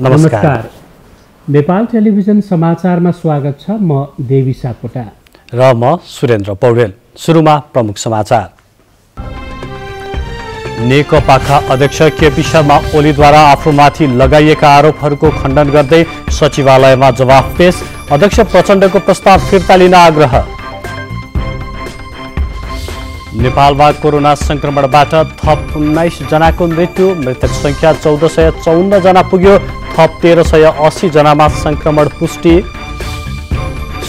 नमस्कार। नेपाल टेलिभिजन समाचारमा स्वागत छ। म देवी शाकुटा र म सुरेन्द्र पौडेल। सुरुमा प्रमुख समाचार। नेकपाका अध्यक्ष केपी शर्मा ओलीद्वारा आफूमाथि लगाइएका आरोपहरूको खण्डन गर्दै सचिवालयमा जवाफ पेश। अध्यक्ष प्रचण्डको प्रस्ताव फिर्ता लिन आग्रह। नेपालमा कोरोना संक्रमणबाट थप 19 जनाको मृत्यु, मृतक संख्या 1454 जना पुग्यो, थप 1380 जनामा संक्रमण पुष्टि।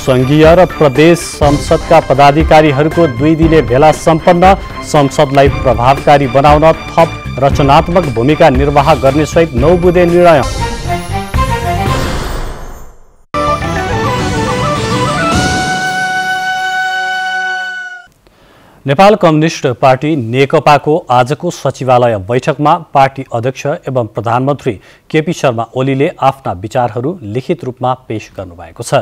संघीय र प्रदेश संसदका पदाधिकारीहरूको 2 दिने भेला सम्पन्न, संसदलाई प्रभावकारी बनाउन थप रचनात्मक भूमिका निर्वाह गर्ने सहित 9 बुँदे निर्णय। नेपाल कम्युनिस्ट पार्टी नेकपाको आजको सचिवालय बैठकमा पार्टी अध्यक्ष एवं प्रधानमन्त्री केपी शर्मा ओलीले आफ्ना विचारहरू लिखित रूपमा पेश गर्नुभएको छ।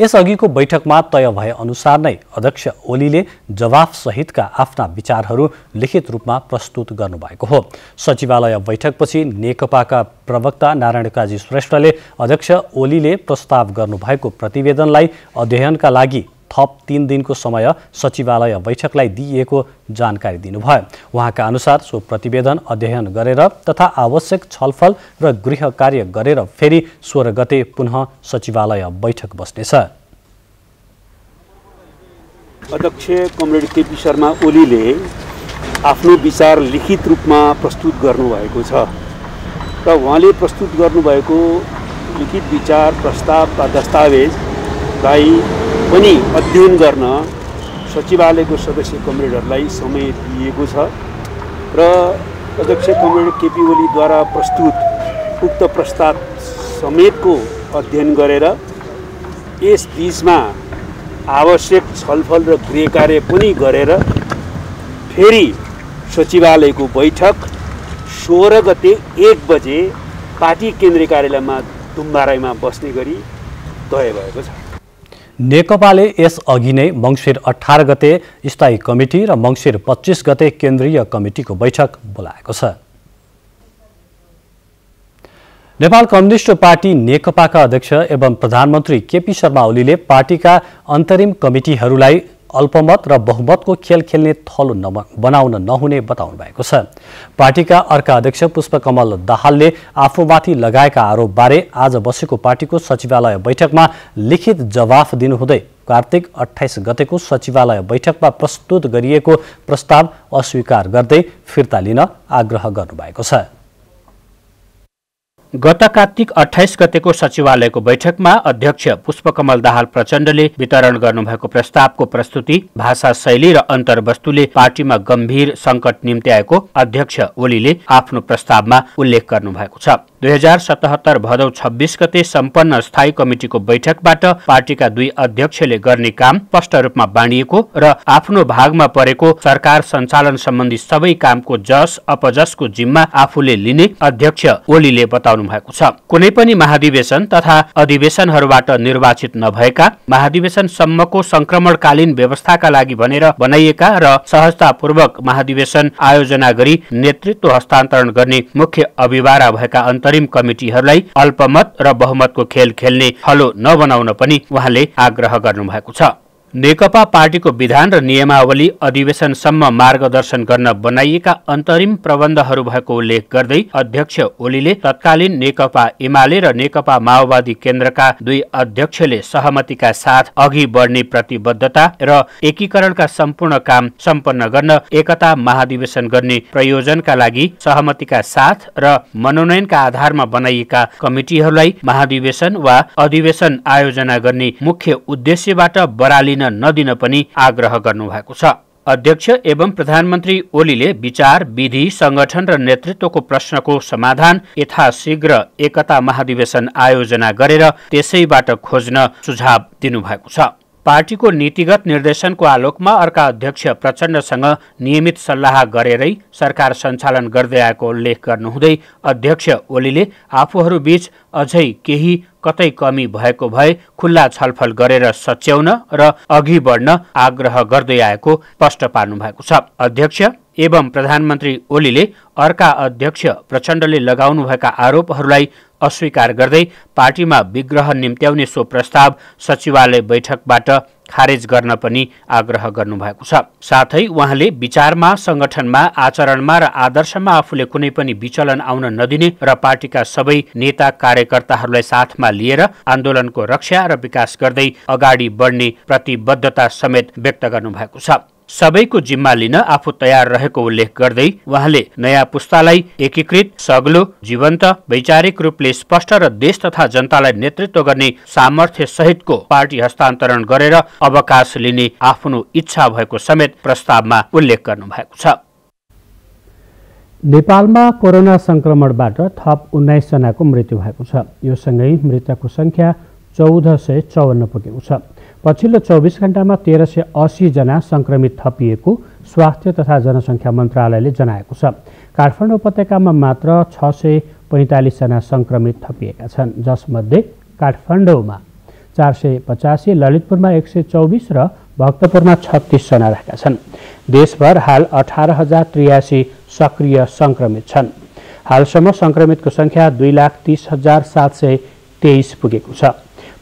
यसअघिको बैठकमा तय भए अनुसार नै अध्यक्ष ओलीले जवाफ सहितका आफ्ना विचारहरू लिखित रूपमा प्रस्तुत गर्नुभएको हो। सचिवालय बैठकपछि नेकपाका प्रवक्ता नारायण काजी श्रेष्ठले अध्यक्ष ओलीले प्रस्ताव गर्नुभएको प्रतिवेदनलाई अध्ययनका लागि थप 3 दिनको समय सचिवालय बैठकलाई दिइएको जानकारी दिनुभयो। उहाँका अनुसार सो प्रतिवेदन अध्ययन गरेर तथा आवश्यक छलफल र गृह कार्य गरेर फेरि 16 गते पुनः सचिवालय बैठक बस्नेछ। अध्यक्ष कमरेड केपी शर्मा ओलीले आफ्नो विचार लिखित रूपमा प्रस्तुत गर्नुभएको छ र उहाँले प्रस्तुत गर्नुभएको लिखित विचार प्रस्ताव वा दस्तावेजलाई पनि अध्ययन गर्न सचिवालयको सदस्य कमरेडहरूलाई समय दिएको छ र अध्यक्ष कमरेड केपी ओलीद्वारा प्रस्तुत उक्त प्रस्ताव समेतको अध्ययन गरेर यस बीचमा आवश्यक छलफल र गृह कार्य पनि गरेर फेरि सचिवालयको बैठक 16 गते 1 बजे पार्टी केन्द्रीय कार्यालयमा दुम्बाराईमा बस्ने गरी तय भएको छ। नेकपाले यसअघि नै मंसिर 18 गते स्थायी कमिटी र मंसिर 25 गते केन्द्रीय कमिटीको बैठक बोलाएको छ। नेपाल कम्युनिस्ट पार्टी नेकपाका अध्यक्ष एवं प्रधानमन्त्री केपी शर्मा ओलीले पार्टीका अन्तरिम कमिटीहरूलाई अल्पमत र बहुमतको खेल खेल्ने थलो बनाउन नहुने बताउनु भएको छ। पार्टीका अर्का अध्यक्ष पुष्पकमल दहालले आफूमाथि लगाएका आरोपबारे आज बसेको पार्टीको सचिवालय बैठकमा लिखित जवाफ दिनुहुँदै कार्तिक 28 गतेको सचिवालय बैठकमा प्रस्तुत गरिएको प्रस्ताव अस्वीकार गर्दै फिर्ता लिन आग्रह गर्नुभएको छ। गत कार्तिक 28 गतेको सचिवालयको बैठकमा अध्यक्ष पुष्पकमल दाहाल प्रचण्डले वितरण गर्नुभएको प्रस्तावको प्रस्तुति, भाषा शैली र अन्तर्वस्तुले पार्टीमा गम्भीर संकट निम्त्याएको अध्यक्ष ओलीले आफ्नो प्रस्तावमा उल्लेख गर्नुभएको छ। 2077 भदौ 26 गते सम्पन्न स्थायी कमिटिको बैठकबाट पार्टीका 2 अध्यक्षले गर्ने काम स्पष्ट रूपमा बाँडिएको र आफ्नो भागमा परेको सरकार सञ्चालन सम्बन्धी सबै कामको जस अपजसको जिम्मा आफूले लिने अध्यक्ष ओलीले बताउनु भएको छ। कुनै पनि महाधिवेशन तथा अधिवेशनहरूबाट निर्वाचित नभएका, महाधिवेशन सम्मको संक्रमणकालीन व्यवस्थाका लागि भनेर बनाइएका र सहजतापूर्वक महाधिवेशन आयोजना गरी नेतृत्व हस्तान्तरण गर्ने मुख्य अभिभारा भएका कमिटीहरूलाई अल्पमत र बहुमतको खेल खेल्ने थलो नबनाउन पनि उहाँले आग्रह गर्नुभएको छ। नेकपा पार्टीको विधान र नियमावली अधिवेशनसम्म मार्गदर्शन गर्न बनाइएका अन्तरिम प्रबन्धहरू भएको उल्लेख गर्दै अध्यक्ष ओलीले तत्कालीन नेकपा एमाले र नेकपा माओवादी केन्द्रका 2 अध्यक्षले सहमतिका साथ अघि बढ्ने प्रतिबद्धता र एकीकरणका सम्पूर्ण काम सम्पन्न गर्न एकता महाधिवेशन गर्ने प्रयोजनका लागि सहमतिका साथ र मनोनयनका आधारमा बनाइएका कमिटीहरूलाई महाधिवेशन वा अधिवेशन आयोजना गर्ने मुख्य उद्देश्यबाट बरालिन नदिन पनि आग्रह गर्नुभएको छ। अध्यक्ष एवं प्रधानमन्त्री ओलीले विचार, विधि, संगठन र नेतृत्वको प्रश्नको समाधान यथाशीघ्र एकता महाधिवेशन आयोजना गरेर त्यसैबाट खोज्न सुझाव दिनुभएको छ। पार्टीको नीतिगत निर्देशनको आलोकमा अर्का अध्यक्ष प्रचण्डसँग नियमित सल्लाह गरेरै सरकार सञ्चालन गर्दै आएको उल्लेख गर्नुहुँदै अध्यक्ष ओलीले आफूहरूबीच अझै केही कतै कमी भएको भए खुल्ला छलफल गरेर सच्याउन र अघि बढ्न आग्रह गर्दै आएको स्पष्ट पार्नु भएको छ। अध्यक्ष एवं प्रधानमन्त्री ओलीले अर्का अध्यक्ष प्रचण्डले लगाउनुभएका आरोपहरूलाई अस्वीकार गर्दै पार्टीमा विग्रह निम्त्याउने सो प्रस्ताव सचिवालय बैठकबाट खारेज गर्न पनि आग्रह गर्नुभएको छ। साथै उहाँले विचारमा, संगठनमा, आचरणमा र आदर्शमा आफूले कुनै पनि विचलन आउन नदिने र पार्टीका सबै नेता कार्यकर्ताहरूलाई साथमा लिएर आन्दोलनको रक्षा र विकास गर्दै अगाडि बढ्ने प्रतिबद्धता समेत व्यक्त गर्नुभएको छ। सबैको जिम्मा लिन आफू तयार रहेको उल्लेख गर्दै उहाँले नयाँ पुस्तालाई एकीकृत, सग्लो, जीवन्त, वैचारिक रूपले स्पष्ट र देश तथा जनतालाई नेतृत्व गर्ने सामर्थ्य सहितको पार्टी हस्तान्तरण गरेर अवकाश लिने आफ्नो इच्छा भएको समेत प्रस्तावमा उल्लेख गर्नुभएको छ। नेपालमा कोरोना संक्रमणबाट थप 19 जनाको मृत्यु भएको छ। यो सँगै मृतकको संख्या 1454 पुगेको छ। पछिल्लो 24 घण्टामा 1380 जना संक्रमित थपिएको स्वास्थ्य तथा जनसंख्या मन्त्रालयले जनाएको छ। काठमाडौँ उपत्यकामा मात्र 645 जना संक्रमित थपिएका छन्, जसमध्ये काठमाडौँमा 485, ललितपुरमा 124 र भक्तपुरमा 36 जना रहेका छन्। देशभर हाल 18083 सक्रिय संक्रमित छन्। हालसम्म संक्रमितको संख्या 2,30,723 पुगेको छ।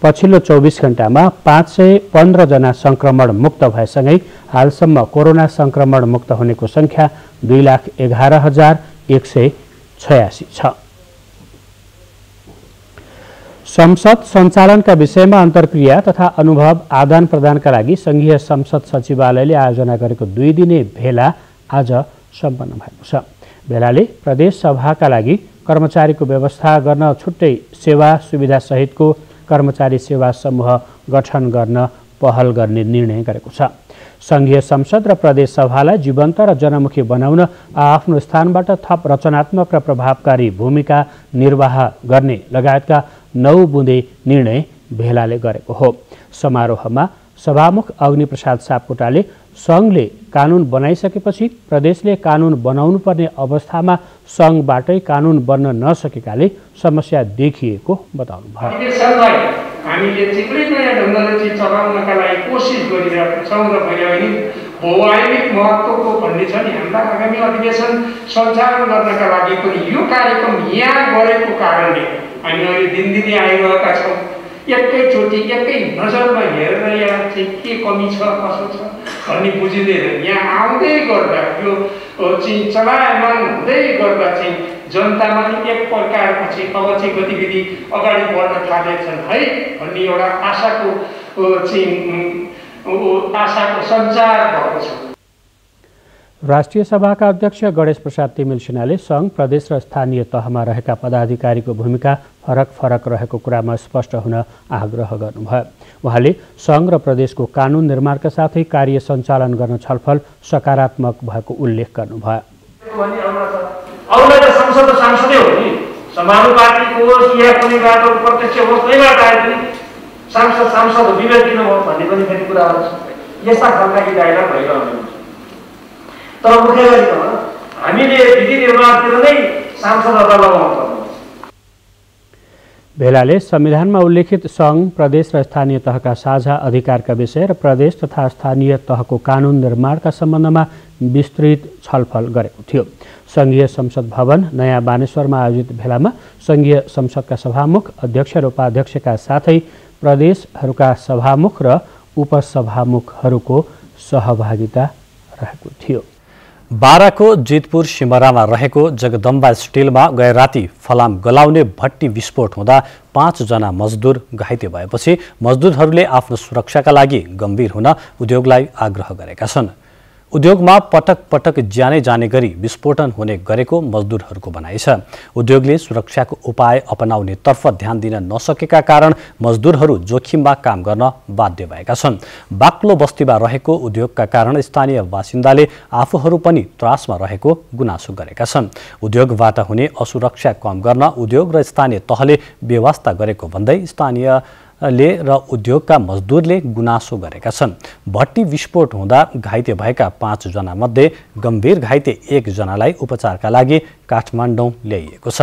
पछिल्लो 24 घण्टामा 515 जना संक्रमण मुक्त भएसँगै हालसम्म कोरोना संक्रमण मुक्त हुनेको संख्या 2,11,186 छ। संसद सञ्चालनका विषयमा अन्तर्क्रिया तथा अनुभव आदान प्रदानका लागि संघीय संसद सचिवालयले आयोजना गरेको 2 दिने भेला आज सम्पन्न भएको छ। भेलाले प्रदेश सभाका लागि कर्मचारीको व्यवस्था गर्न छुट्टै सेवा सुविधा सहितको कर्मचारी सेवा समूह गठन गर्न पहल गर्ने निर्णय गरेको छ। संघीय संसद र प्रदेश सभालाई जीवन्त र जनमुखी बनाउन आफ्नो स्थानबाट थप रचनात्मक र प्रभावकारी भूमिका निर्वाह गर्ने लगायतका 9 बुँदे निर्णय भेलाले गरेको हो। समारोहमा सभामुख अग्निप्रसाद सापकोटाले संघले कानून बनाइसकेपछि प्रदेशले कानून बनाउनुपर्ने अवस्थामा संघबाटै कानून बन्न नसकेकाले समस्या देखिएको बताउनुभयो। हामीले थुप्रै नयाँ ढङ्गले चलाउनका लागि कोसिस गरिरहेका छौँ र भइरहेको भौगोलिक महत्त्वको भन्ने छ नि। हाम्रा आगामी अधिवेशन सञ्चालन गर्नका लागि पनि यो कार्यक्रम यहाँ गरेको कारणले हामी अहिले दिनदिनै आइरहेका छौँ। एकैचोटि एकै नजरमा हेरेर यहाँ चाहिँ के कमी छ, कसो छ भन्ने बुझिँदैन। यहाँ आउँदै गर्दा यो चाहिँ चलायमान हुँदै गर्दा चाहिँ जनतामा एक प्रकारको चाहिँ अब चाहिँ गतिविधि अगाडि बढ्न थालेछन् है भन्ने एउटा आशाको सञ्चार भएको छ। राष्ट्रिय सभाका अध्यक्ष गणेश प्रसाद तिमिल्सिनाले संघ, प्रदेश र स्थानीय तहमा रहेका पदाधिकारीको भूमिका फरक रहेको कुरामा स्पष्ट हुन आग्रह गर्नुभयो। उहाँले संघ र प्रदेशको कानुन निर्माणका साथै कार्य सञ्चालन गर्न छलफल सकारात्मक भएको उल्लेख गर्नुभयो। तर मुख्य हामीले विधि निर्माणतिर नै सांसदहरूलाई लगाउनु पर्छ। भेलाले संविधानमा उल्लेखित संघ, प्रदेश र स्थानीय तहका साझा अधिकारका विषय र प्रदेश तथा स्थानीय तहको कानुन निर्माणका सम्बन्धमा विस्तृत छलफल गरेको थियो। संघीय संसद भवन नयाँ बानेश्वरमा आयोजित भेलामा संघीय संसदका सभामुख, अध्यक्ष र उपाध्यक्षका साथै प्रदेशहरूका सभामुख र उपसभामुखहरूको सहभागिता रहेको थियो। बाराको जितपुर सिमरामा रहेको जगदम्बा स्टिलमा गैरराती फलाम गलाउने भट्टी विस्फोट हुँदा 5 जना मजदुर घाइते भएपछि मजदुरहरूले आफ्नो सुरक्षाका लागि गम्भीर हुन उद्योगलाई आग्रह गरेका छन्। उद्योगमा पटक पटक ज्यानै जाने गरी विस्फोटन हुने गरेको मजदुरहरूको भनाइ छ। उद्योगले सुरक्षाको उपाय अपनाउनेतर्फ ध्यान दिन नसकेका कारण मजदुरहरू जोखिममा काम गर्न बाध्य भएका छन्। बाक्लो बस्तीमा रहेको उद्योगका कारण स्थानीय बासिन्दाले आफूहरू पनि त्रासमा रहेको गुनासो गरेका छन्। उद्योगबाट हुने असुरक्षा कम गर्न उद्योग र स्थानीय तहले व्यवस्था गरेको भन्दै स्थानीयले र उद्योगका मजदुरले गुनासो गरेका छन्। भट्टी विस्फोट हुँदा घाइते भएका 5 जना मध्ये गम्भीर घाइते 1 जनालाई उपचारका लागि काठमाडौँ ल्याइएको छ।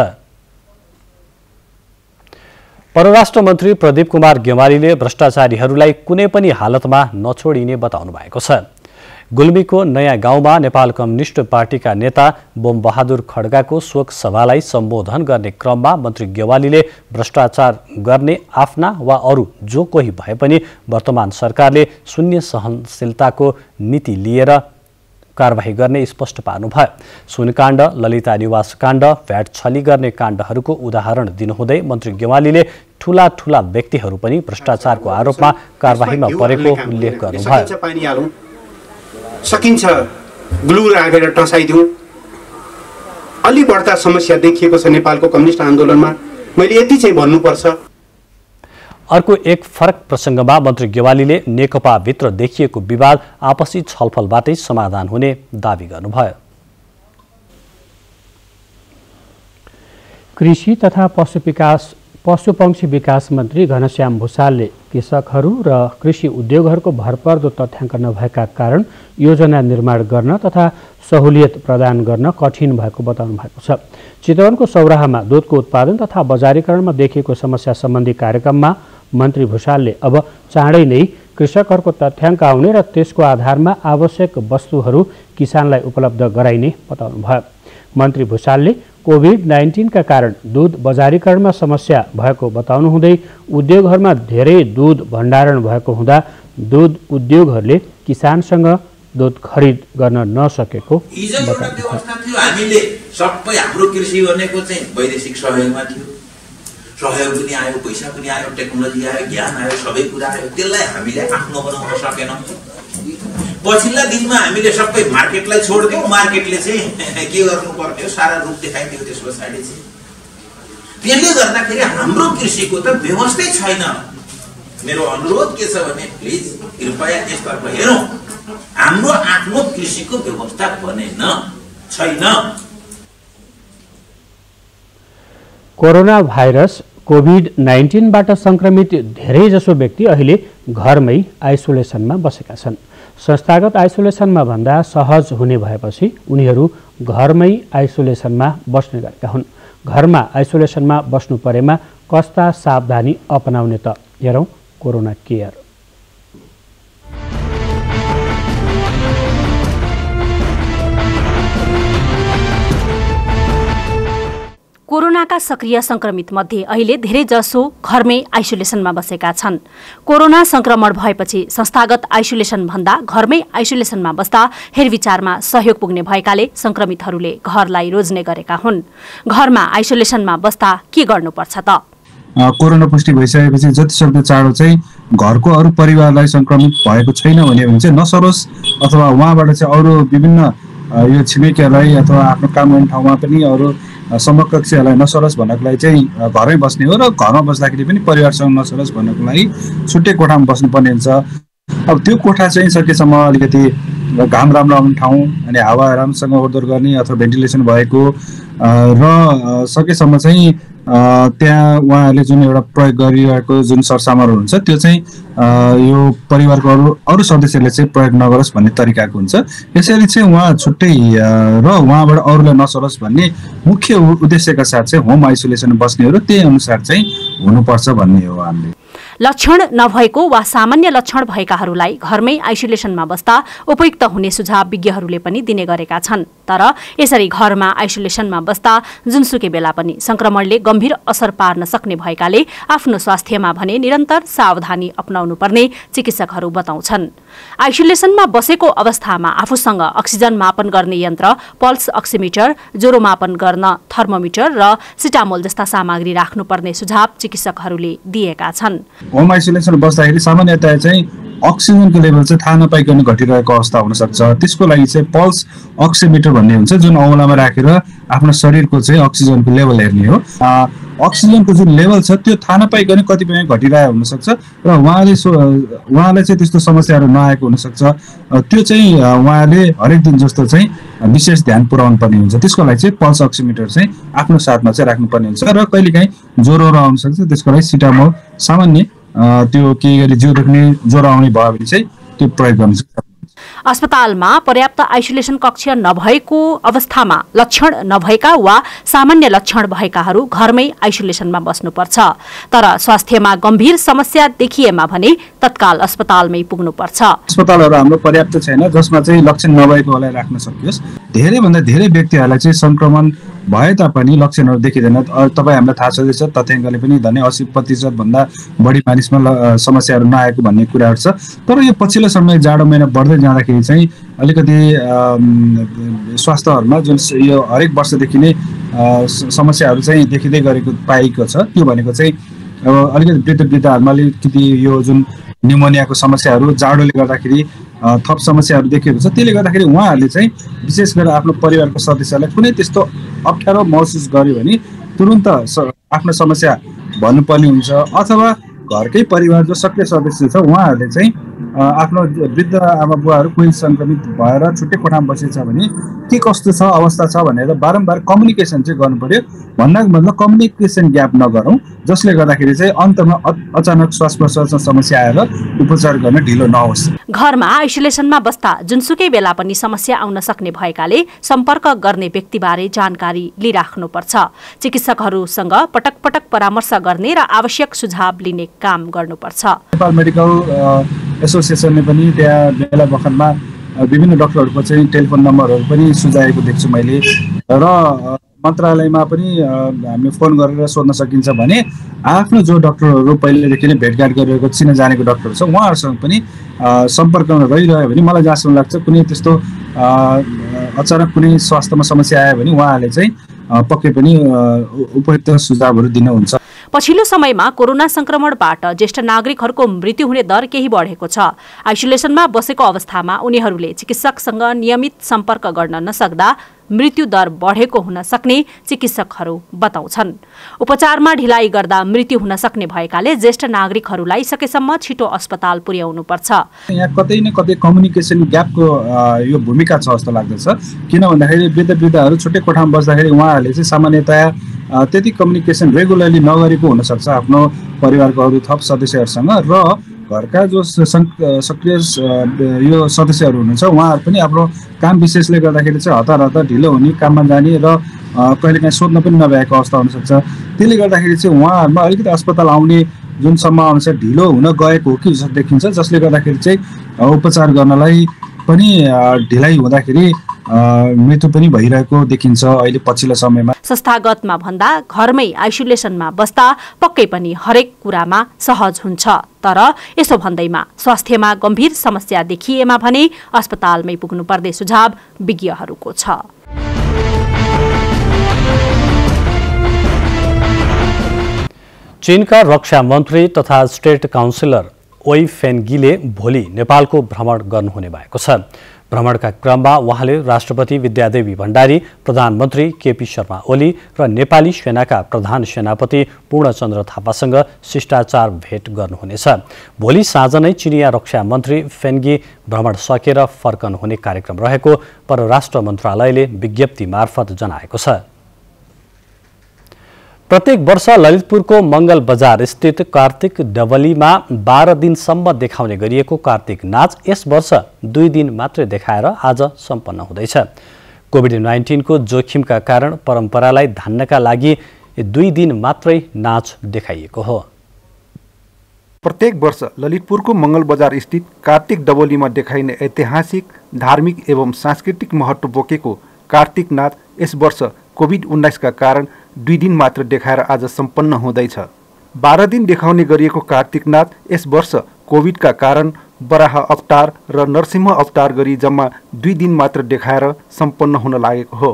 परराष्ट्र मन्त्री प्रदीप कुमार गेमालीले भ्रष्टाचारीहरूलाई कुनै पनि हालतमा नछोडिने बताउनु भएको छ। गुल्मीको नयाँ गाउँमा नेपाल कम्युनिस्ट पार्टीका नेता बोम बहादुर खड्गाको शोक सभालाई सम्बोधन गर्ने क्रममा मन्त्री गेवालीले भ्रष्टाचार गर्ने आफ्ना वा अरू जो कोही भए पनि वर्तमान सरकारले शून्य सहनशीलताको नीति लिएर कारबाही गर्ने स्पष्ट पार्नुभयो। सुनकाण्ड, ललिता निवास काण्ड, भ्याट छली गर्ने काण्डहरूको उदाहरण दिनुहुँदै मन्त्री गेवालीले ठूला ठूला व्यक्तिहरू पनि भ्रष्टाचारको आरोपमा कारबाहीमा परेको उल्लेख गर्नुभयो। सकिन्छ ग्लू राखेर टसाइदिउँ, अलि बढ्ता समस्या देखिएको छ नेपालको कम्युनिस्ट आन्दोलनमा, मैले यति चाहिँ भन्नुपर्छ। अर्को एक फरक प्रसंगमा मन्त्री गेवालीले नेकपा भित्र देखिएको विवाद आपसी छलफलबाटै समाधान हुने दावी गर्नुभयो। कृषि तथा पशुपक्षी विकास मन्त्री घनश्याम भुसालले कृषकहरू र कृषि उद्योगहरूको भरपर्दो तथ्याङ्क नभएका कारण योजना निर्माण गर्न तथा सहुलियत प्रदान गर्न कठिन भएको बताउनु भएको छ। चितवनको सौराहामा दूधको उत्पादन तथा बजारीकरणमा देखिएको समस्या सम्बन्धी कार्यक्रममा मन्त्री भुसालले अब चाँडै नै कृषकहरूको तथ्याङ्क आउने र त्यसको आधारमा आवश्यक वस्तुहरू किसानलाई उपलब्ध गराइने बताउनुभयो। मन्त्री भुसालले कोभिड-19 का कारण दूध बजारीकरणमा समस्या भएको बताउनु हुँदै उद्योगहरूमा धेरै दूध भण्डारण भएको हुँदा दूध उद्योगहरूले किसानसँग दूध खरिद गर्न नसकेको बताउनु भयो। हामीले सबै हाम्रो कृषि भनेको चाहिँ वैदेशिक सहयोगमा थियो, सहयोग पनि आयो, पैसा पनि आयो, टेक्नोलोजी आयो, ज्ञान आयो, सबै कुरा आयो, त्यसलाई हामीले आफ्नो बनाउन सकेनौं। पछिल्ला दिनमा हामीले सबै मार्केटलाई छोड्दियौँ, मार्केटले चाहिँ के गर्नुपर्ने हो सारा रूप देखाइदियो। त्यस पछाडि चाहिँ त्यसले गर्दाखेरि हाम्रो कृषिको त व्यवस्थै छैन। मेरो अनुरोध के छ भने प्लिज कृपया यसतर्फ हेरौँ, हाम्रो आफ्नो कृषिको व्यवस्था बनेन छैन। कोरोना भाइरस कोभिड-19बाट संक्रमित धेरैजसो व्यक्ति अहिले घरमै आइसोलेसनमा बसेका छन्। संस्थागत आइसोलेसनमा भन्दा सहज हुने भएपछि उनीहरू घरमै आइसोलेसनमा बस्ने गरेका हुन्। घरमा आइसोलेसनमा बस्नु परेमा कस्ता सावधानी अपनाउने त हेरौँ। कोरोना केयर कोरोनाका सक्रिय संक्रमित मध्ये अहिले धेरैजसो घरमै आइसोलेसनमा बसेका छन्। कोरोना संक्रमण भएपछि संस्थागत आइसोलेसन भन्दा घरमै आइसोलेसनमा बस्दा हेरविचारमा सहयोग पुग्ने भएकाले संक्रमितहरूले घरलाई रोज्ने गरेका हुन्। घरमा आइसोलेसनमा बस्दा के गर्नुपर्छ त? कोरोना पुष्टि भइसकेपछि जतिसक्दो चाँडो चाहिँ घरको अरू परिवारलाई संक्रमित भएको छैन भने चाहिँ नसरोस्, अथवा उहाँबाट चाहिँ अरू विभिन्न यो छिमेकीहरूलाई अथवा आफ्नो काम गर्ने ठाउँमा पनि अरू समकक्षीहरूलाई नसरोस् भन्नको लागि चाहिँ घरमै बस्ने हो। र घरमा बस्दाखेरि पनि परिवारसँग नसरोस् भन्नको लागि छुट्टै कोठामा बस्नुपर्ने हुन्छ। अब त्यो कोठा चाहिँ सकेसम्म अलिकति घाम राम्रो आउने ठाउँ अनि हावा राम्रोसँग ओहोरदोहोर गर्ने अथवा भेन्टिलेसन भएको र सकेसम्म चाहिँ त्यहाँ उहाँहरूले जुन एउटा प्रयोग गरिरहेको जुन सरसामानहरू हुन्छ त्यो चाहिँ यो परिवारको अरू सदस्यहरूले चाहिँ प्रयोग नगरोस् भन्ने तरिकाको हुन्छ। यसरी चाहिँ उहाँ छुट्टै र उहाँबाट अरूलाई नसरोस् भन्ने मुख्य उद्देश्यका साथ चाहिँ होम आइसोलेसन बस्नेहरू त्यही अनुसार चाहिँ हुनुपर्छ भन्ने हो। हामीले लक्षण नभएको वा सामान्य लक्षण भएकाहरूलाई घरमै आइसोलेसनमा बस्दा उपयुक्त हुने सुझाव विज्ञहरूले पनि दिने गरेका छन्। तर यसरी घरमा आइसोलेसनमा बस्दा जुनसुकै बेला पनि संक्रमणले गम्भीर असर पार्न सक्ने भएकाले आफ्नो स्वास्थ्यमा भने निरन्तर सावधानी अपनाउनुपर्ने चिकित्सकहरू बताउँछन्। आइसोलेसनमा बसेको अवस्थामा आफूसँग अक्सिजन मापन गर्ने यन्त्र, पल्स अक्सिमिटर, ज्वरो मापन गर्न थर्मोमिटर र सिटामोल जस्ता सामग्री राख्नुपर्ने सुझाव चिकित्सकहरूले दिएका छन्। होम आइसोलेसन बस्दाखेरि सामान्यतया चाहिँ अक्सिजनको लेभल चाहिँ थाहा नपाइकन घटिरहेको अवस्था हुनसक्छ। त्यसको लागि चाहिँ पल्स अक्सिमिटर भन्ने हुन्छ जुन औँलामा राखेर आफ्नो शरीरको चाहिँ अक्सिजनको लेभल हेर्ने हो। अक्सिजनको जुन लेभल छ त्यो थाहा नपाइकन कतिपय घटिरहेको हुनसक्छ र उहाँलाई चाहिँ त्यस्तो समस्याहरू नआएको हुनसक्छ। त्यो चाहिँ उहाँले हरेक दिन जस्तो चाहिँ विशेष ध्यान पुर्याउनु पर्ने हुन्छ। त्यसको लागि चाहिँ पल्स अक्सिमिटर चाहिँ आफ्नो साथमा चाहिँ राख्नुपर्ने हुन्छ। र कहिलेकाहीँ ज्वरोहरू आउनसक्छ, त्यसको लागि सिटामोल सामान्य त्यो के गरी ज्वरो आउने भयो भने चाहिँ त्यो प्रयोग गर्नु। अस्पतालमा पर्याप्त आइसोलेसन कक्ष नभएको अवस्थामा लक्षण नभएका वा सामान्य लक्षण भएकाहरू घरमै आइसोलेसनमा बस्नुपर्छ। तर स्वास्थ्यमा गम्भीर समस्या देखिएमा भने तत्काल अस्पतालमै पुग्नुपर्छ। अस्पतालहरू हाम्रो पर्याप्त छैन जसमा चाहिँ लक्षण नभएकोलाई राख्न सकियोस्। धेरैभन्दा धेरै व्यक्तिहरूलाई चाहिँ संक्रमण भए तापनि लक्षणहरू देखिदैन। तपाई हामीलाई थाहा छँदैछ तथ्याङ्कले पनि झन् 80% भन्दा बढी मानिसमा समस्याहरू नआएको भन्ने कुराहरू छ। तर यो पछिल्लो समय जाडो महिना बढ्दै जाँदाखेरि चाहिँ अलिकति स्वास्थ्यहरूमा जुन यो हरेक वर्षदेखि नै समस्याहरू चाहिँ देखिँदै गरेको पाइएको छ। त्यो भनेको चाहिँ अब अलिकति वृद्धहरूमा अलिकति यो जुन न्युमोनियाको समस्याहरू जाडोले गर्दाखेरि थप समस्याहरू देखिएको छ। त्यसले गर्दाखेरि उहाँहरूले चाहिँ विशेष गरेर आफ्नो परिवारको सदस्यलाई कुनै त्यस्तो अप्ठ्यारो महसुस गर्यो भने तुरुन्त आफ्नो समस्या भन्नुपर्ने हुन्छ अथवा घरकै परिवार जो सक्रिय सदस्य छ उहाँहरूले चाहिँ आफ्नो वृद्ध आमा बुवाहरू कोही सङ्क्रमित भएर छुट्टै कोठामा बसेछ भने के कस्तो छ अवस्था छ भनेर बारम्बार कम्युनिकेसन चाहिँ गर्नुपर्यो। भन्दा मतलब कम्युनिकेसन ग्याप नगरौँ जसले गर्दाखेरि चाहिँ अन्तमा अचानक श्वास प्रश्वासमा समस्या आएर उपचार गर्न ढिलो नहोस्। घरमा आइसोलेसनमा बस्दा जुनसुकै बेला पनि समस्या आउन सक्ने भएकाले सम्पर्क गर्ने व्यक्तिबारे जानकारी लिइराख्नुपर्छ। चिकित्सकहरूसँग पटक पटक परामर्श गर्ने र आवश्यक सुझाव लिने काम गर्नुपर्छ। नेपाल मेडिकल एसोसिएसनले पनि त्यहाँ बेला बखतमा विभिन्न डाक्टरहरूको चाहिँ टेलिफोन नम्बरहरू पनि सुझाएको देख्छु मैले र मन्त्रालयमा पनि हामीले फोन गरेर सोध्न सकिन्छ भने आफ्नो जो डाक्टरहरू पहिलेदेखि नै भेटघाट गरिरहेको चिना जानेको डाक्टरहरू छ उहाँहरूसँग पनि सम्पर्कमा रहिरह्यो भने मलाई जहाँसम्म लाग्छ कुनै त्यस्तो अचानक कुनै स्वास्थ्यमा समस्या आयो भने उहाँहरूले चाहिँ पक्कै पनि उपयुक्त सुझावहरू दिनुहुन्छ। पछिल्लो समयमा कोरोना संक्रमणबाट ज्येष्ठ नागरिकहरूको मृत्यु हुने दर केही बढेको छ। आइसोलेसनमा बसेको अवस्थामा उनीहरूले चिकित्सकसँग नियमित सम्पर्क गर्न नसक्दा मृत्यु दर बढेको हुन सक्ने चिकित्सकहरू बताउँछन्। उपचारमा ढिलाइ गर्दा मृत्यु हुन सक्ने भएकाले ज्येष्ठ नागरिकहरूलाई सकेसम्म छिटो अस्पताल पुर्याउनुपर्छ। यहाँ कतै न कतै कम्युनिकेसन ग्यापको यो भूमिका छ जस्तो लाग्दछ। किन भन्दाखेरि वृद्ध वृद्धहरू छुट्टै कोठामा बस्दाखेरि उहाँहरूले चाहिँ सामान्यतया त्यति कम्युनिकेसन रेगुलरली नगरेको हुनसक्छ आफ्नो परिवारको अरू थप सदस्यहरूसँग र घरका जो सक्रिय यो सदस्यहरू हुनुहुन्छ उहाँहरू पनि आफ्नो काम विशेषले गर्दाखेरि चाहिँ हतार हतार ढिलो हुने काममा जाने र कहिलेकाहीँ सोध्न पनि नभएको अवस्था हुनसक्छ। त्यसले गर्दाखेरि चाहिँ उहाँहरूमा अलिकति अस्पताल आउने जुन सम्भावना छ ढिलो हुन गएको हो कि जस्तो देखिन्छ जसले गर्दाखेरि चाहिँ उपचार गर्नलाई पनि ढिलाइ हुँदाखेरि मृत्यु पनि भइरहेको देखिन्छ अहिले पछिल्लो समयमा। संस्थागतमा भन्दा घरमै आइसोलेसनमा बस्दा पक्कै पनि हरेक कुरामा सहज हुन्छ। तर यसो भन्दैमा स्वास्थ्यमा गम्भीर समस्या देखिएमा भने अस्पतालमै पुग्नु पर्ने सुझाव विज्ञहरूको छ। चीनका रक्षा मन्त्री तथा स्टेट काउन्सिलर ओई फेन्गीले भोलि नेपालको भ्रमण गर्नुहुने भएको छ। भ्रमणका क्रममा उहाँले राष्ट्रपति विद्यादेवी भण्डारी, प्रधानमन्त्री केपी शर्मा ओली र नेपाली सेनाका प्रधान सेनापति पूर्णचन्द्र थापासँग शिष्टाचार भेट गर्नुहुनेछ। भोलि साँझ नै चिनिया रक्षा मन्त्री फेन्गी भ्रमण सकेर फर्कनुहुने कार्यक्रम रहेको परराष्ट्र मन्त्रालयले विज्ञप्ति मार्फत जनाएको छ। प्रत्येक वर्ष ललितपुरको मङ्गल बजार स्थित कार्तिक डबलीमा 12 दिनसम्म देखाउने गरिएको कार्तिक नाच यस वर्ष 2 दिन मात्रै देखाएर आज सम्पन्न हुँदैछ। कोभिड-19को जोखिमका कारण परम्परालाई धान्नका लागि 2 दिन मात्रै नाच देखाइएको हो। प्रत्येक वर्ष ललितपुरको मङ्गल बजार स्थित कार्तिक डबलीमा देखाइने ऐतिहासिक, धार्मिक एवं सांस्कृतिक महत्त्व बोकेको कार्तिक नाच यस वर्ष कोभिड-19का कारण 2 दिन मात्र देखाएर आज सम्पन्न हुँदैछ। 12 दिन देखाउने गरिएको कार्तिक नाच यस वर्ष कोभिडका कारण बराह अवतार र नरसिंह अवतार गरी जम्मा 2 दिन मात्र देखाएर सम्पन्न हुन लागेको हो।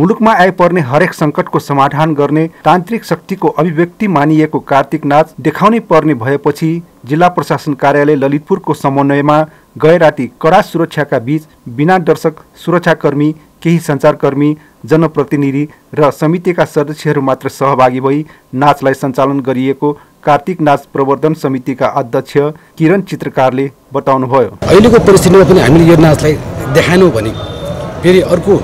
मुलुकमा आइपर्ने हरेक सङ्कटको समाधान गर्ने तान्त्रिक शक्तिको अभिव्यक्ति मानिएको कार्तिक नाच देखाउनै पर्ने भएपछि जिल्ला प्रशासन कार्यालय ललितपुरको समन्वयमा गए राति कडा सुरक्षाका बीच बिना दर्शक सुरक्षाकर्मी, केही सञ्चारकर्मी, जनप्रतिनिधि र समितिका सदस्यहरू मात्र सहभागी भई नाचलाई सञ्चालन गरिएको कार्तिक नाच प्रवर्धन समितिका अध्यक्ष किरण चित्रकारले बताउनुभयो। अहिलेको परिस्थितिमा पनि हामीले यो नाचलाई देखाएनौँ भने फेरि अर्को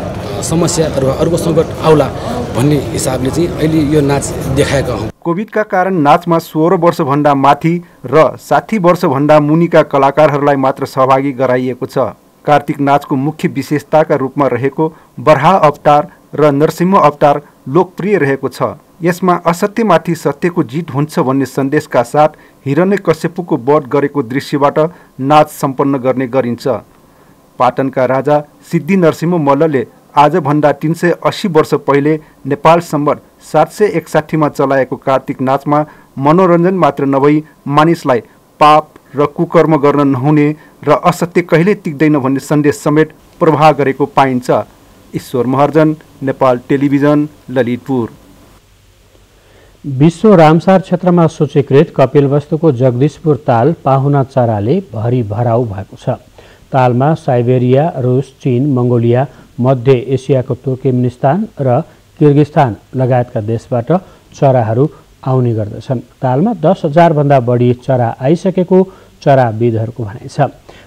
समस्या अथवा अर्को सङ्कट आउला भन्ने हिसाबले चाहिँ अहिले यो नाच देखाएका हौँ। कोभिडका कारण नाचमा 16 वर्षभन्दा माथि र 60 वर्षभन्दा मुनिका कलाकारहरूलाई मात्र सहभागी गराइएको छ। कार्तिक नाचको मुख्य विशेषताका रूपमा रहेको बराह अवतार र नरसिंह अवतार लोकप्रिय रहेको छ। यसमा असत्यमाथि सत्यको जित हुन्छ भन्ने सन्देशका साथ हिरण्यकश्यपुको वध गरेको दृश्यबाट नाच सम्पन्न गर्ने गरिन्छ। पाटनका राजा सिद्धि नरसिंह मल्लले आजभन्दा 380 वर्ष पहिले नेपाल सम्बत 761 चलाएको कार्तिक नाचमा मनोरञ्जन मात्र नभई मानिसलाई पाप र कुकर्म गर्न नहुने र असत्य कहिले टिक्दैन भन्ने सन्देश समेत प्रवाह गरेको पाइन्छ। ईश्वर महर्जन, नेपाल टेलिभिजन, ललितपुर। विश्व रामसार क्षेत्रमा सूचीकृत कपिलवस्तुको जगदीशपुर ताल पाहुना चराले भरी भराउ भएको छ। तालमा साइबेरिया, रुस, चीन, मङ्गोलिया, मध्य एसियाको तुर्किस्तान र किर्गिस्तान लगायतका देशबाट चराहरू आउने गर्दछन्। तालमा 10,000 भन्दा बढी चरा आइसकेको चराविदहरूको भनाइ छ।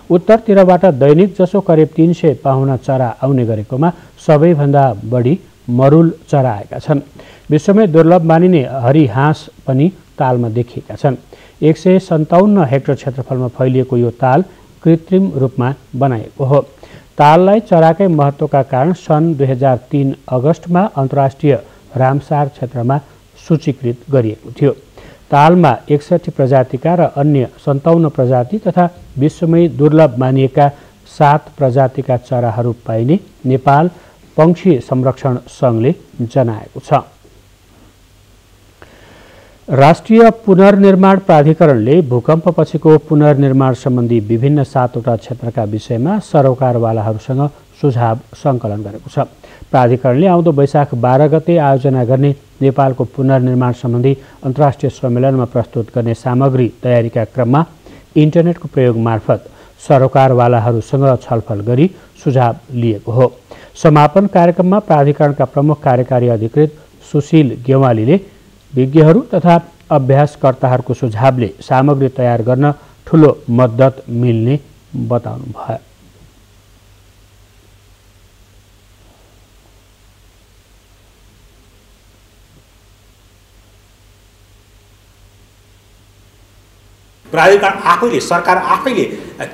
उत्तरतिरबाट दैनिक जसो करिब 300 पाहुना चरा आउने गरेकोमा सबैभन्दा बढी मरुल चरा आएका छन्। विश्वमै दुर्लभ मानिने हरिहाँस पनि तालमा देखिएका छन्। 157 हेक्टर क्षेत्रफलमा फैलिएको यो ताल कृत्रिम रूपमा बनाएको हो। ताललाई चराकै महत्त्वका कारण सन् 2003 अगस्तमा अन्तर्राष्ट्रिय रामसार क्षेत्रमा सूचीकृत गरिएको थियो। तालमा 61 प्रजातिका र अन्य 57 प्रजाति तथा विश्वमै दुर्लभ मानिएका 7 प्रजातिका चराहरू पाइने नेपाल पंक्षी संरक्षण संघले जनाएको छ। राष्ट्रिय पुनर्निर्माण प्राधिकरणले भूकम्पपछिको पुनर्निर्माण सम्बन्धी विभिन्न 7वटा क्षेत्रका विषयमा सरोकारवालाहरूसँग सुझाव सङ्कलन गरेको छ। प्राधिकरणले आउँदो वैशाख 12 गते आयोजना गर्ने नेपालको पुनर्निर्माण सम्बन्धी अन्तर्राष्ट्रिय सम्मेलनमा प्रस्तुत गर्ने सामग्री तयारीका क्रममा इन्टरनेटको प्रयोग मार्फत सरोकारवालाहरूसँग छलफल गरी सुझाव लिएको हो। समापन कार्यक्रममा प्राधिकरणका प्रमुख कार्यकारी अधिकृत सुशील गेवालीले विज्ञहरू तथा अभ्यासकर्ताहरूको सुझावले सामग्री तयार गर्न ठूलो मद्दत मिल्ने बताउनुभयो। प्राधिकरण आफैले, सरकार आफैले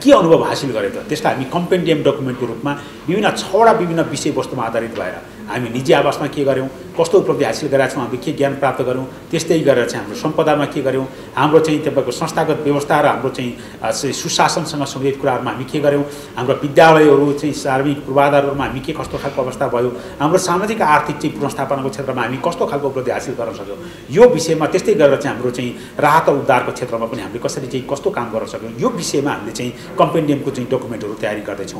के अनुभव हासिल गरे त त्यसलाई हामी कम्पेन्डियम डकुमेन्टको रूपमा विभिन्न 6वटा विभिन्न विषयवस्तुमा आधारित भएर हामी निजी आवासमा के गर्यौं, कस्तो उपलब्धि हासिल गरेका छौं, हामी के ज्ञान प्राप्त गर्यौं, त्यस्तै गरेर चाहिँ हाम्रो सम्पदामा के गर्यौं, हाम्रो चाहिँ तपाईँको संस्थागत व्यवस्था र हाम्रो चाहिँ सुशासनसँग सम्बन्धित कुराहरुमा हामी के गर्यौं, हाम्रो विद्यालयहरु चाहिँ सार्वजनिक पूर्वाधारहरुमा हामी के कस्तो खालको अवस्था भयो, हाम्रो सामाजिक आर्थिक चाहिँ पुनर्स्थापनाको क्षेत्रमा हामी कस्तो खालको उपलब्धि हासिल गर्न सक्यौं, यो विषयमा त्यस्तै गरेर चाहिँ हाम्रो चाहिँ राहत र उद्धारको क्षेत्रमा पनि हामीले कसरी चाहिँ कस्तो काम गर्न सक्यौं, यो विषयमा हामीले चाहिँ कम्पेन्डियमको चाहिँ डकुमेन्टहरु तयारी गर्दै छौं।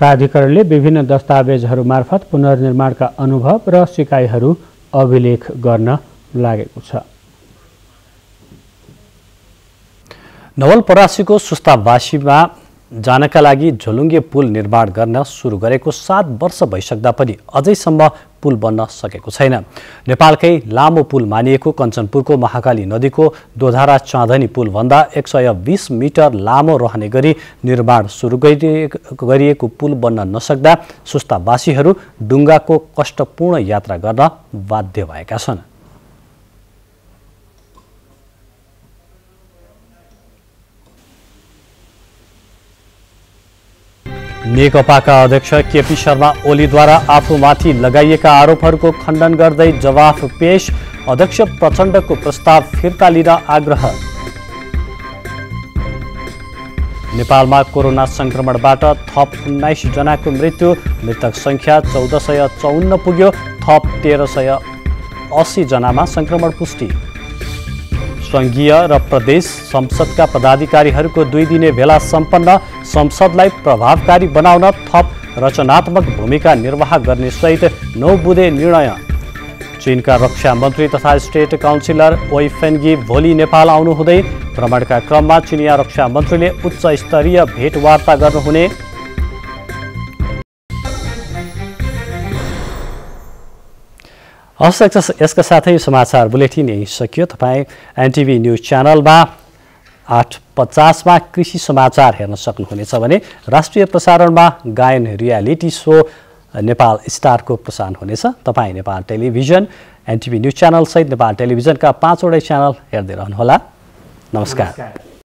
प्राधिकरणले विभिन्न दस्तावेजहरू मार्फत पुनर्निर्माणका अनुभव र सिकाइहरू अभिलेख गर्न लागेको छ। नवलपरासीको सुस्तावासीमा जानका लागि झोलुङ्गे पुल निर्माण गर्न सुरु गरेको 7 वर्ष भइसक्दा पनि अझैसम्म पुल बन्न सकेको छैन। नेपालकै लामो पुल मानिएको कञ्चनपुरको महाकाली नदीको दोधारा चाँदनी पुलभन्दा 120 मिटर लामो रहने गरी निर्माण सुरु गरिएको पुल बन्न नसक्दा सुस्तावासीहरू डुङ्गाको कष्टपूर्ण यात्रा गर्न बाध्य भएका छन्। नेकपाका अध्यक्ष केपी शर्मा ओलीद्वारा आफूमाथि लगाइएका आरोपहरूको खण्डन गर्दै जवाफ पेश, अध्यक्ष प्रचण्डको प्रस्ताव फिर्ता लिन आग्रह। नेपालमा कोरोना संक्रमणबाट थप 19 जनाको मृत्यु, मृतक संख्या 1454 पुग्यो, थप 1380 जनामा संक्रमण पुष्टि। संघीय र प्रदेश संसदका पदाधिकारीहरूको 2 दिने भेला सम्पन्न, संसदलाई प्रभावकारी बनाउन थप रचनात्मक भूमिका निर्वाह गर्ने सहित 9 बुँदे निर्णय। चीनका रक्षा मन्त्री तथा स्टेट काउन्सिलर ओई फेन्गी भोलि नेपाल आउनुहुँदै भ्रमणका क्रममा चिनिया रक्षा मन्त्रीले उच्च स्तरीय भेटवार्ता गर्नुहुने। हस्, यसका साथै समाचार बुलेटिन यही सकियो। तपाईँ एनटिभी न्युज च्यानलमा 8:50 कृषि समाचार हेर्न सक्नुहुनेछ भने राष्ट्रिय प्रसारणमा गायन रियालिटी सो नेपाल स्टारको प्रसारण हुनेछ। तपाईँ नेपाल टेलिभिजन, एनटिभी न्युज च्यानलसहित नेपाल टेलिभिजनका 5वटै च्यानल हेर्दै रहनुहोला। नमस्कार।